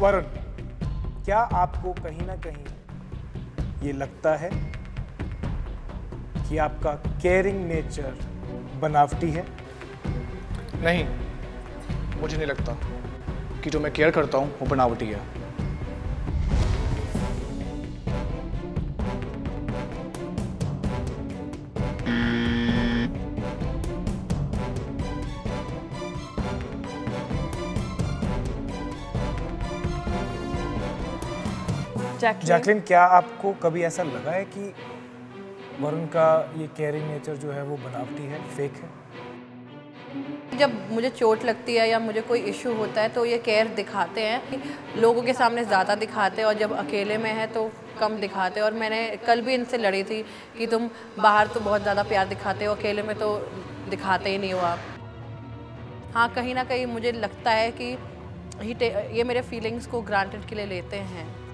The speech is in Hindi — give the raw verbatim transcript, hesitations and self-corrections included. वरुण, क्या आपको कहीं ना कहीं ये लगता है कि आपका केयरिंग नेचर बनावटी है? नहीं, मुझे नहीं लगता कि जो मैं केयर करता हूँ वो बनावटी है। जैकलिन, क्या आपको कभी ऐसा लगा है कि वरुण का ये केयरिंग नेचर जो है वो बनावटी है, फेक है? जब मुझे चोट लगती है या मुझे कोई इशू होता है तो ये केयर दिखाते हैं, लोगों के सामने ज़्यादा दिखाते हैं और जब अकेले में है तो कम दिखाते हैं। और मैंने कल भी इनसे लड़ी थी कि तुम बाहर तो बहुत ज़्यादा प्यार दिखाते हो, अकेले में तो दिखाते ही नहीं हो आप। हाँ, कहीं ना कहीं मुझे लगता है कि ये मेरे फीलिंग्स को ग्रांटेड के लिए लेते हैं।